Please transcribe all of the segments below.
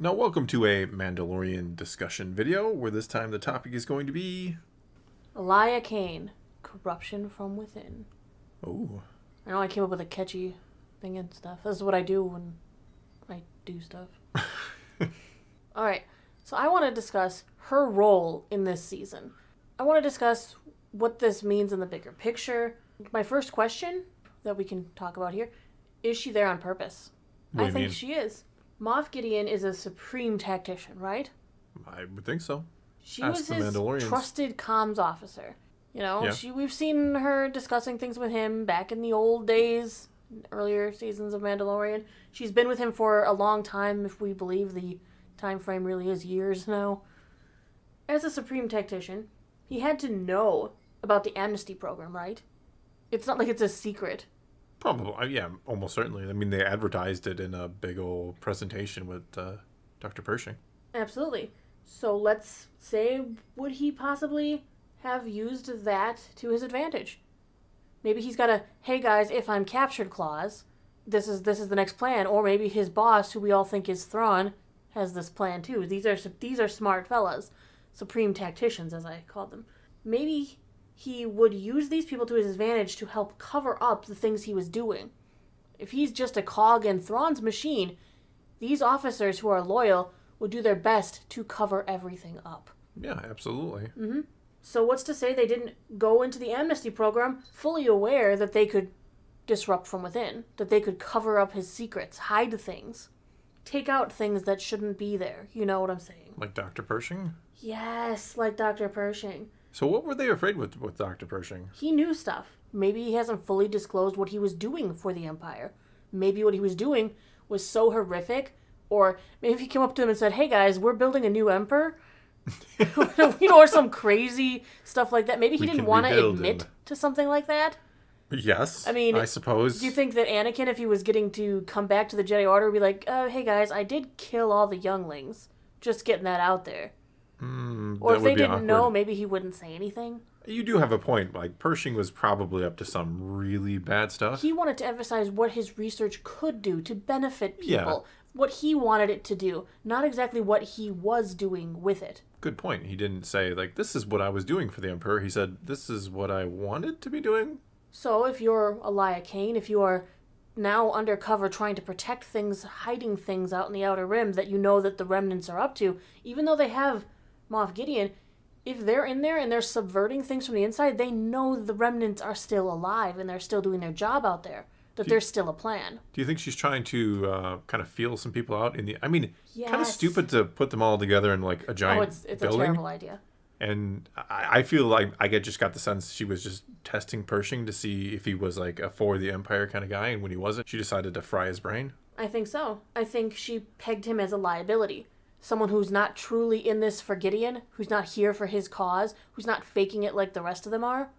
Now, welcome to a Mandalorian discussion video, where this time the topic is going to be... Elia Kane, corruption from within. Oh. I know I came up with a catchy thing and stuff. This is what I do when I do stuff. Alright, so I want to discuss her role in this season. I want to discuss what this means in the bigger picture. My first question that we can talk about here, is she there on purpose? I think she is. Moff Gideon is a supreme tactician, right? I would think so. She was his trusted comms officer. You know, yeah. We've seen her discussing things with him back in the old days, earlier seasons of Mandalorian. She's been with him for a long time, if we believe the time frame really is years now. As a supreme tactician, he had to know about the amnesty program, right? It's not like it's a secret. Probably, yeah, almost certainly. I mean, they advertised it in a big old presentation with Dr. Pershing. Absolutely. So let's say, would he possibly have used that to his advantage? Maybe he's got a, hey guys, if I'm captured clause, this is the next plan. Or maybe his boss, who we all think is Thrawn, has this plan too. These are smart fellas. Supreme tacticians, as I called them. Maybe he would use these people to his advantage to help cover up the things he was doing. If he's just a cog in Thrawn's machine, these officers who are loyal would do their best to cover everything up. Yeah, absolutely. Mm-hmm. So what's to say they didn't go into the amnesty program fully aware that they could disrupt from within, that they could cover up his secrets, hide things, take out things that shouldn't be there. You know what I'm saying? Like Dr. Pershing? Yes, like Dr. Pershing. So what were they afraid with Dr. Pershing? He knew stuff. Maybe he hasn't fully disclosed what he was doing for the Empire. Maybe what he was doing was so horrific, or maybe if he came up to him and said, hey guys, we're building a new emperor, you know, or some crazy stuff like that. Maybe he didn't want to admit to something like that. Yes, I mean, I suppose. Do you think that Anakin, if he was getting to come back to the Jedi Order, would be like, hey guys, I did kill all the younglings. Just getting that out there. Or if they didn't know, maybe he wouldn't say anything. You do have a point. Like, Pershing was probably up to some really bad stuff. He wanted to emphasize what his research could do to benefit people. Yeah. What he wanted it to do. Not exactly what he was doing with it. Good point. He didn't say, like, this is what I was doing for the Emperor. He said, this is what I wanted to be doing. So if you're Elia Kane, if you are now undercover trying to protect things, hiding things out in the Outer Rim that you know that the remnants are up to, even though they have Moff Gideon, if they're in there and they're subverting things from the inside, they know the remnants are still alive and they're still doing their job out there, that there's still a plan. Do you think she's trying to kind of feel some people out in the... I mean, yes. Kind of stupid to put them all together in like a giant it's building. It's a terrible idea. And I feel like I just got the sense she was just testing Pershing to see if he was like a for the Empire kind of guy, and when he wasn't, she decided to fry his brain. I think so. I think she pegged him as a liability. Someone who's not truly in this for Gideon, who's not here for his cause, who's not faking it like the rest of them are.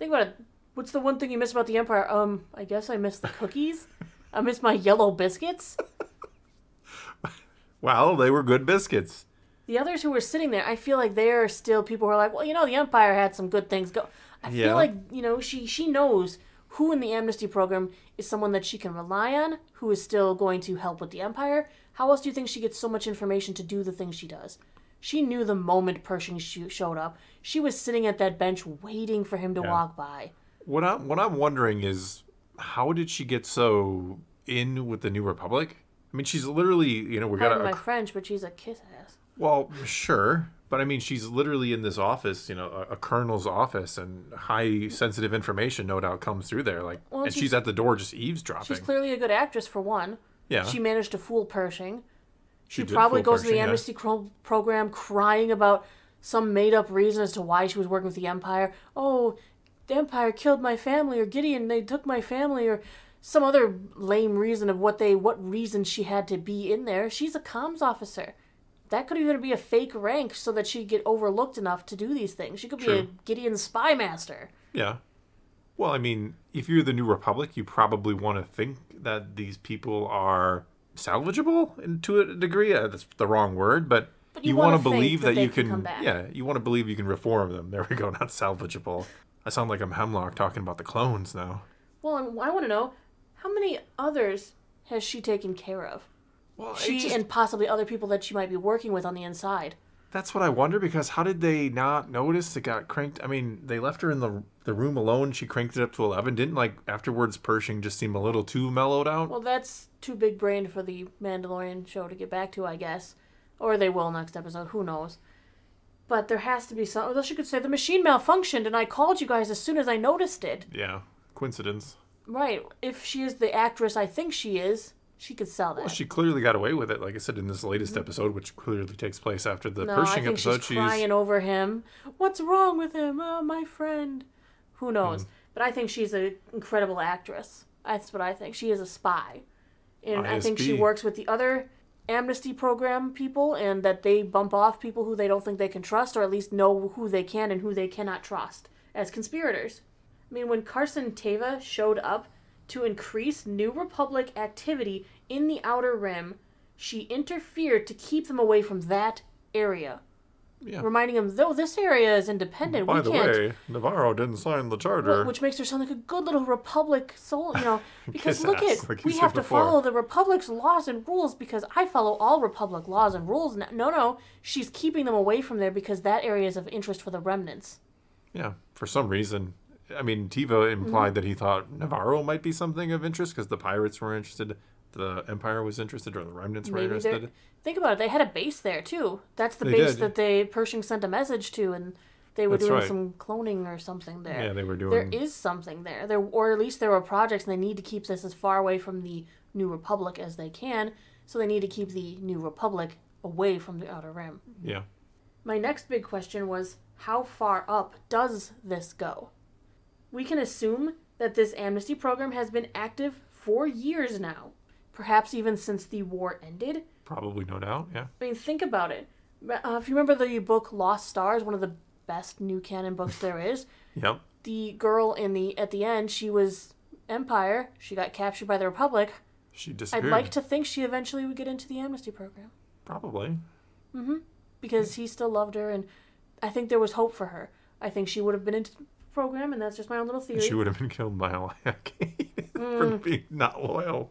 Think about it. What's the one thing you miss about the Empire? I guess I miss the cookies. I miss my yellow biscuits. Well, they were good biscuits. The others who were sitting there, I feel like they are still people who are like, well, you know, the Empire had some good things go. I feel like, you know, she knows who in the amnesty program is someone that she can rely on, who is still going to help with the Empire. How else do you think she gets so much information to do the things she does? She knew the moment Pershing showed up. She was sitting at that bench waiting for him to walk by. What I'm wondering is, how did she get so in with the New Republic? I mean, she's literally, you know, we got my French, but she's a kiss ass. Well, sure. But I mean, she's literally in this office, you know, a colonel's office, and high sensitive information no doubt comes through there. Like, well, and she's at the door just eavesdropping. She's clearly a good actress for one. Yeah. She managed to fool Pershing. She probably goes to the amnesty program crying about some made-up reason as to why she was working with the Empire. Oh, the Empire killed my family, or Gideon, they took my family, or some other lame reason of what reason she had to be in there. She's a comms officer. That could even be a fake rank so that she'd get overlooked enough to do these things. She could be a Gideon spy master. Yeah. Well, I mean, if you're the New Republic, you probably want to think that these people are salvageable to a degree. That's the wrong word, but you want to believe that you can come back. Yeah, you want to believe you can reform them. There we go, not salvageable. I sound like I'm Hemlock talking about the clones now. Well, I want to know, how many others has she taken care of? Well, she just... and possibly other people that she might be working with on the inside. That's what I wonder, because how did they not notice it got cranked? I mean, they left her in the room alone. She cranked it up to 11. Didn't, like, afterwards Pershing just seem a little too mellowed out? Well, that's too big-brained for the Mandalorian show to get back to, I guess. Or they will next episode. Who knows? But there has to be something. Unless you could say the machine malfunctioned and I called you guys as soon as I noticed it. Yeah. Coincidence. Right. If she is the actress I think she is... she could sell that. Well, she clearly got away with it, like I said, in this latest episode, which clearly takes place after the Pershing episode. She's crying over him. What's wrong with him? Oh, my friend. Who knows? But I think she's an incredible actress. That's what I think. She is a spy. And ISB. I think she works with the other amnesty program people, and that they bump off people who they don't think they can trust, or at least know who they can and who they cannot trust as conspirators. I mean, when Carson Teva showed up to increase New Republic activity in the Outer Rim, she interfered to keep them away from that area. Yeah. Reminding them, though, this area is independent. By the way, Navarro didn't sign the charter. Which makes her sound like a good little Republic soul, you know. Because look at, like we have to follow the Republic's laws and rules because I follow all Republic laws and rules. No, no, she's keeping them away from there because that area is of interest for the remnants. Yeah, for some reason. I mean, Teva implied that he thought Navarro might be something of interest because the pirates were interested, the Empire was interested, or the remnants were interested. Think about it. They had a base there, too. That's the base that Pershing sent a message to, and they were doing some cloning or something there. Yeah, they were doing... there is something there. Or at least there were projects, and they need to keep this as far away from the New Republic as they can, so they need to keep the New Republic away from the Outer Rim. Yeah. My next big question was, how far up does this go? We can assume that this amnesty program has been active for years now, perhaps even since the war ended. Probably, no doubt, yeah. I mean, think about it. If you remember the book Lost Stars, one of the best new canon books there is. Yep. The girl at the end, she was Empire. She got captured by the Republic. She disappeared. I'd like to think she eventually would get into the amnesty program. Probably. Mm-hmm. Because he still loved her, and I think there was hope for her. I think she would have been into... program, and that's just my own little theory. She would have been killed by Elia Kane for being not loyal.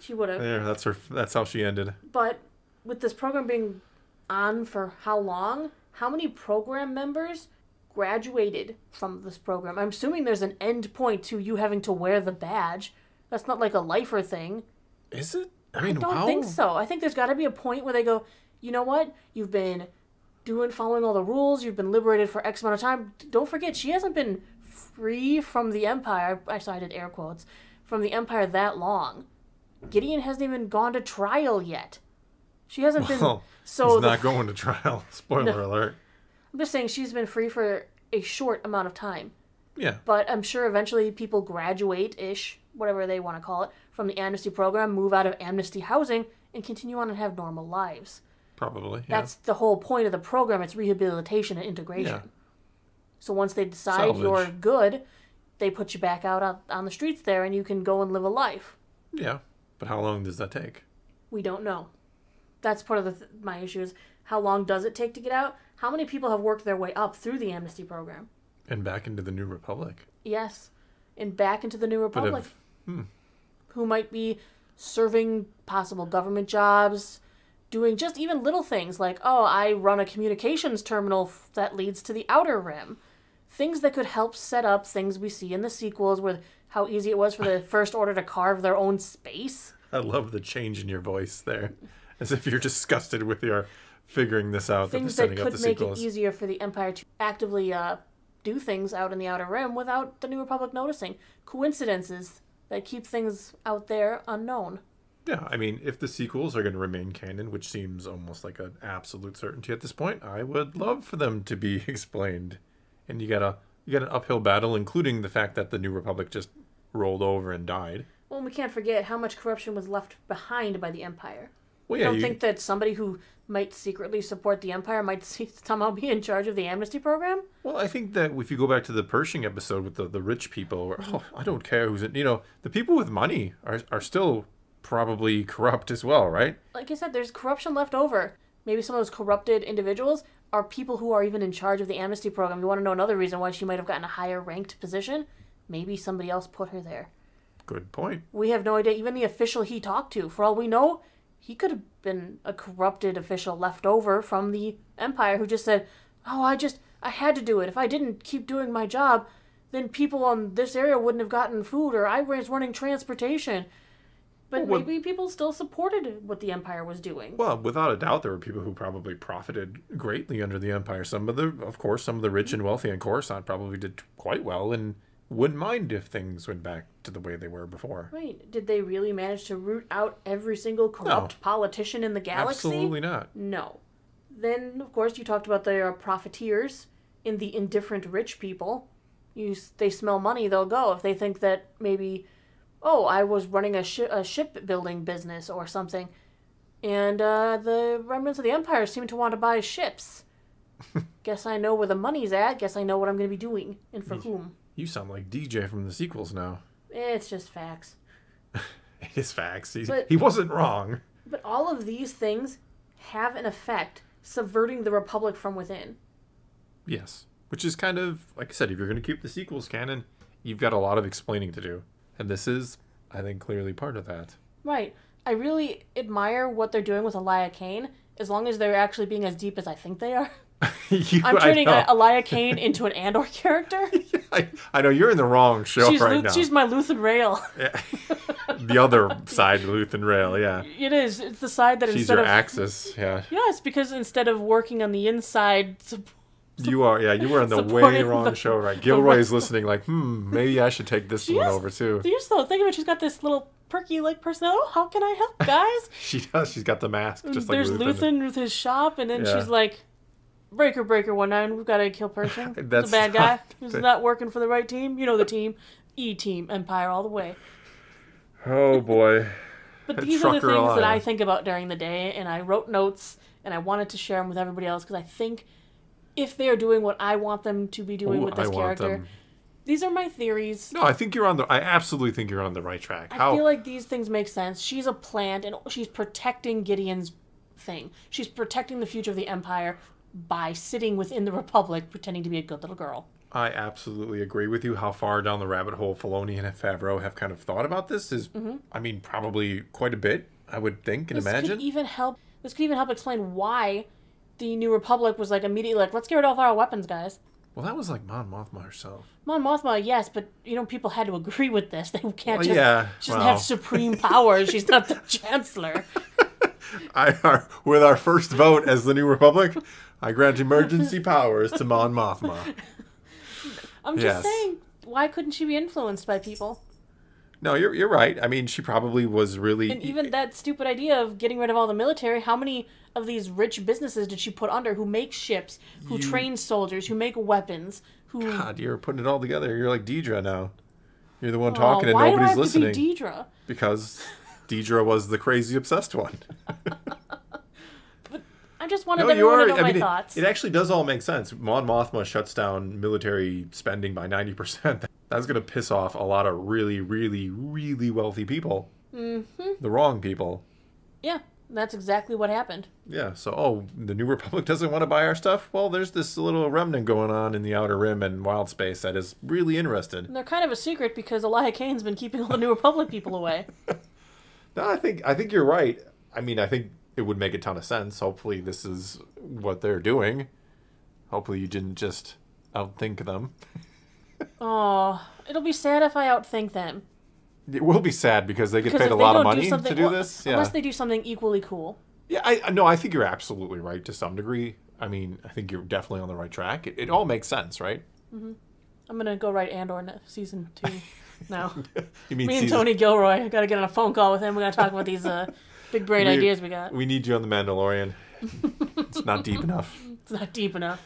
She would have. There, that's her. That's how she ended. But with this program being on for how long? How many program members graduated from this program? I'm assuming there's an end point to you having to wear the badge. That's not like a lifer thing. Is it? I mean, I don't think so. I think there's got to be a point where they go, you know what? You've been following all the rules, you've been liberated for X amount of time. Don't forget, she hasn't been free from the Empire. Actually, I did air quotes. From the Empire that long. Gideon hasn't even gone to trial yet. She hasn't been... so he's not going to trial. Spoiler alert. I'm just saying she's been free for a short amount of time. Yeah. But I'm sure eventually people graduate-ish, whatever they want to call it, from the amnesty program, move out of amnesty housing, and continue on and have normal lives. Probably, yeah. That's the whole point of the program. It's rehabilitation and integration. Yeah. So once they decide you're good, they put you back out on the streets there, and you can go and live a life. Yeah, but how long does that take? We don't know. That's part of my issue is how long does it take to get out? How many people have worked their way up through the amnesty program? And back into the New Republic. Yes, and back into the New Republic. Who might be serving possible government jobs, doing just even little things like, oh, I run a communications terminal that leads to the Outer Rim. Things that could help set up things we see in the sequels, where how easy it was for the First Order to carve their own space. I love the change in your voice there. As if you're disgusted with your figuring this out. Things that could make it easier for the Empire to actively do things out in the Outer Rim without the New Republic noticing. Coincidences that keep things out there unknown. Yeah, I mean, if the sequels are going to remain canon, which seems almost like an absolute certainty at this point, I would love for them to be explained. And you got an uphill battle, including the fact that the New Republic just rolled over and died. Well, and we can't forget how much corruption was left behind by the Empire. Well, yeah, you don't think that somebody who might secretly support the Empire might somehow be in charge of the amnesty program? Well, I think that if you go back to the Pershing episode with the rich people, where, oh, I don't care who's in, you know, the people with money are still... probably corrupt as well, right? Like I said, there's corruption left over. Maybe some of those corrupted individuals are people who are even in charge of the amnesty program. You want to know another reason why she might have gotten a higher ranked position? Maybe somebody else put her there. Good point. We have no idea. Even the official he talked to, for all we know, he could have been a corrupted official left over from the Empire who just said, oh, I had to do it. If I didn't keep doing my job, then people on this area wouldn't have gotten food, or I was running transportation. But well, maybe people still supported what the Empire was doing. Well, without a doubt, there were people who probably profited greatly under the Empire. Of course, some of the rich and wealthy in Coruscant probably did quite well and wouldn't mind if things went back to the way they were before. Right. Did they really manage to root out every single corrupt politician in the galaxy? Absolutely not. No. Then, of course, you talked about there are profiteers in the indifferent rich people. They smell money, they'll go. If they think that maybe, oh, I was running a shipbuilding business or something, and the remnants of the Empire seem to want to buy ships. Guess I know where the money's at. Guess I know what I'm going to be doing and for whom. You sound like DJ from the sequels now. It's just facts. It is facts. He wasn't wrong. But all of these things have an effect, subverting the Republic from within. Yes. Which is kind of, like I said, if you're going to keep the sequels canon, you've got a lot of explaining to do. And this is, I think, clearly part of that. Right. I really admire what they're doing with Elia Kane, as long as they're actually being as deep as I think they are. I'm turning Elia Kane into an Andor character. Yeah, I know, you're in the wrong show right now. She's my Luthen Rael. Yeah. The other side of Luthen Rael, yeah. It is. It's the side that she's your axis, yeah. Yes, because instead of working on the inside... You were on the way wrong show, right? Gilroy is listening like, maybe I should take this one over too. Here's the thing about, she's got this little perky like personality. Oh, how can I help, guys? She does. She's got the mask just like Luthen. There's Luthen with his shop, and then she's like, breaker 19, we've got to kill Pershing. That's a bad guy who's not working for the right team. You know the team. E-team, Empire all the way. Oh boy. But these are the things that I think about during the day, and I wrote notes and I wanted to share them with everybody else because I think if they are doing what I want them to be doing with this character. These are my theories. No, I think you're on the... I absolutely think you're on the right track. I feel like these things make sense. She's a plant, and she's protecting Gideon's thing. She's protecting the future of the Empire by sitting within the Republic, pretending to be a good little girl. I absolutely agree with you. How far down the rabbit hole Filoni and Favreau have kind of thought about this is, I mean, probably quite a bit, I would think and imagine. This could even help explain why... The New Republic was like immediately like, let's get rid of all our weapons, guys. Well, that was like Mon Mothma herself. Mon Mothma, yes, but you know people had to agree with this. They can't just have supreme powers. She's not the Chancellor. With our first vote as the New Republic, I grant emergency powers to Mon Mothma. I'm just saying, why couldn't she be influenced by people? No, you're right. I mean, she probably was really... And even that stupid idea of getting rid of all the military, how many of these rich businesses did she put under who make ships, who train soldiers, who make weapons, who... God, you're putting it all together. You're like Deidre now. You're the one talking and nobody's listening. Why do I have to be Deidre? Because Deidre was the crazy obsessed one. But I just wanted everyone to know my thoughts. It actually does all make sense. Mon Mothma shuts down military spending by 90%. That's going to piss off a lot of really, really, really wealthy people. The wrong people. Yeah, that's exactly what happened. Yeah, so, the New Republic doesn't want to buy our stuff? Well, there's this little remnant going on in the Outer Rim and Wild Space that is really interested. And they're kind of a secret because Elia Kane's been keeping all the New Republic people away. No, I think you're right. I mean, I think it would make a ton of sense. Hopefully this is what they're doing. Hopefully you didn't just outthink them. Oh, it'll be sad if I outthink them. It will be sad because they get paid a lot of money to do this. Unless they do something equally cool. Yeah, I think you're absolutely right to some degree. I mean, I think you're definitely on the right track. It all makes sense, right? I'm going to go write Andor Season 2 now. You mean Me and Tony Gilroy. I've got to get on a phone call with him. We've got to talk about these big brain ideas we got. We need you on The Mandalorian. It's not deep enough. It's not deep enough.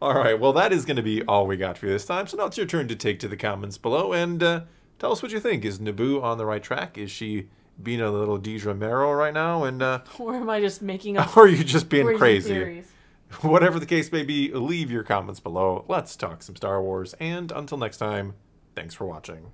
All right, well, that is going to be all we got for you this time, so now it's your turn to take to the comments below and tell us what you think. Is Naboo on the right track? Is she being a little Deidre Merrill right now? And or am I just making up? Or are you just being crazy? Whatever the case may be, leave your comments below. Let's talk some Star Wars, and until next time, thanks for watching.